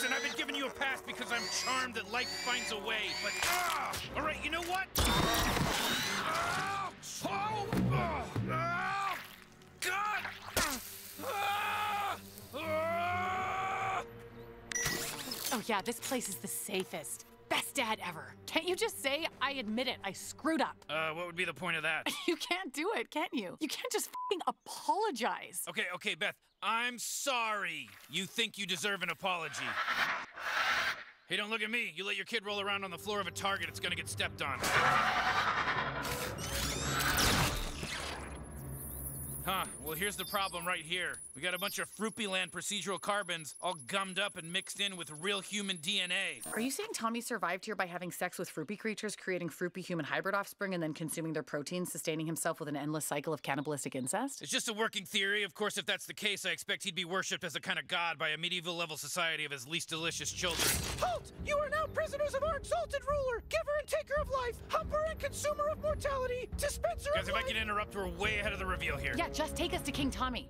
Listen, I've been giving you a pass because I'm charmed that life finds a way, but... all right, you know what? Oh, yeah, this place is the safest. Best dad ever. Can't you just say, I admit it, I screwed up? What would be the point of that? You can't do it, can you? You can't just f***ing apologize. Okay, Beth, I'm sorry. You think you deserve an apology. Hey, don't look at me. You let your kid roll around on the floor of a Target, it's gonna get stepped on. Huh, well, here's the problem right here. We got a bunch of Froopyland procedural carbons all gummed up and mixed in with real human DNA. Are you saying Tommy survived here by having sex with Froopy creatures, creating Froopy human hybrid offspring, and then consuming their protein, sustaining himself with an endless cycle of cannibalistic incest? It's just a working theory. Of course, if that's the case, I expect he'd be worshipped as a kind of god by a medieval-level society of his least delicious children. Halt! You are now prisoners of our exalted ruler, giver and taker of life, humper and consumer of mortality, dispenser of life. Guys, if I can interrupt, we're way ahead of the reveal here. Yeah, just take us to King Tommy.